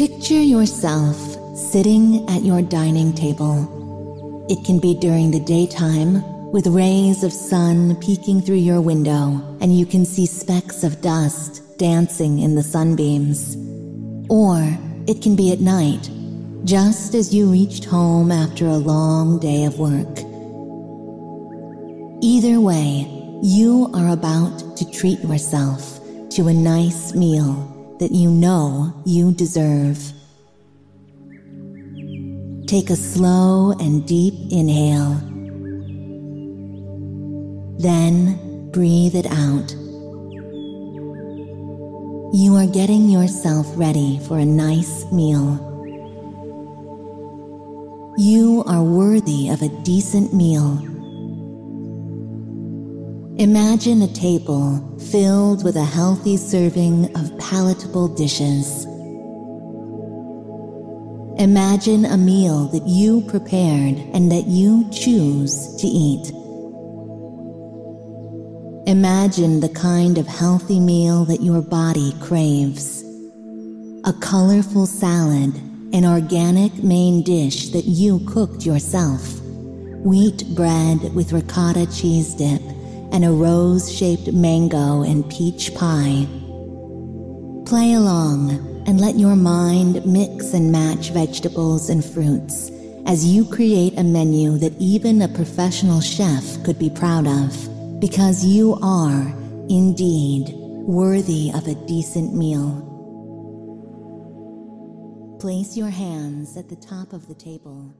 Picture yourself sitting at your dining table. It can be during the daytime, with rays of sun peeking through your window, and you can see specks of dust dancing in the sunbeams. Or it can be at night, just as you reached home after a long day of work. Either way, you are about to treat yourself to a nice meal that you know you deserve. Take a slow and deep inhale. Then breathe it out. You are getting yourself ready for a nice meal. You are worthy of a decent meal. Imagine a table filled with a healthy serving of palatable dishes. Imagine a meal that you prepared and that you choose to eat. Imagine the kind of healthy meal that your body craves. A colorful salad, an organic main dish that you cooked yourself, wheat bread with ricotta cheese dip, and a rose-shaped mango and peach pie. Play along and let your mind mix and match vegetables and fruits as you create a menu that even a professional chef could be proud of. Because you are, indeed, worthy of a decent meal. Place your hands at the top of the table.